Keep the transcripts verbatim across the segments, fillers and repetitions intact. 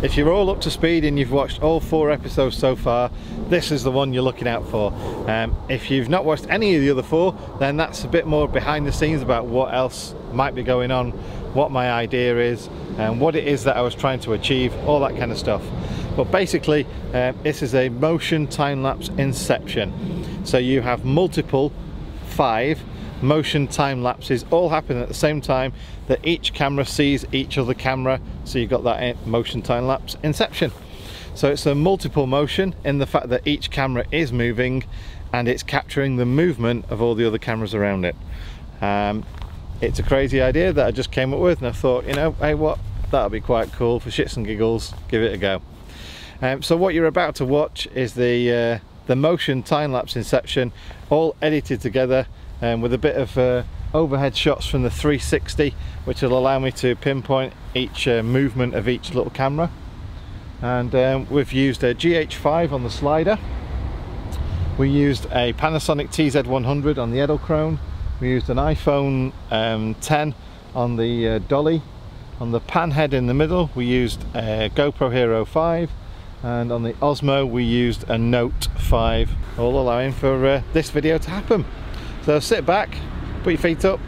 If you're all up to speed and you've watched all four episodes so far, this is the one you're looking out for. Um, if you've not watched any of the other four, then that's a bit more behind the scenes about what else might be going on, what my idea is, and what it is that I was trying to achieve, all that kind of stuff. But basically, um, this is a motion time-lapse inception. So you have multiple five motion time lapses all happening at the same time, that each camera sees each other camera, so you've got that motion time lapse inception. So it's a multiple motion in the fact that each camera is moving and it's capturing the movement of all the other cameras around it. Um, it's a crazy idea that I just came up with, and I thought, you know, hey, what, that'll be quite cool, for shits and giggles, give it a go. Um, so what you're about to watch is the uh, the motion time lapse inception, all edited together, and um, with a bit of uh, overhead shots from the three sixty, which will allow me to pinpoint each uh, movement of each little camera. And um, we've used a G H five on the slider, we used a Panasonic T Z one hundred on the Edelkrone, we used an iPhone um, ten on the uh, dolly, on the pan head in the middle we used a GoPro Hero five, and on the Osmo we used a Note five, all allowing for uh, this video to happen. So sit back, put your feet up,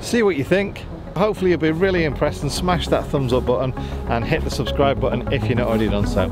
see what you think. Hopefully you'll be really impressed, and smash that thumbs up button and hit the subscribe button if you're not already done so.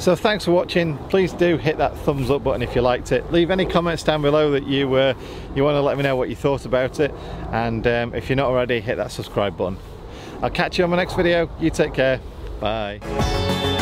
So thanks for watching. Please do hit that thumbs up button if you liked it. Leave any comments down below that you uh, you want to let me know what you thought about it. And um, if you're not already, hit that subscribe button. I'll catch you on my next video. You take care. Bye.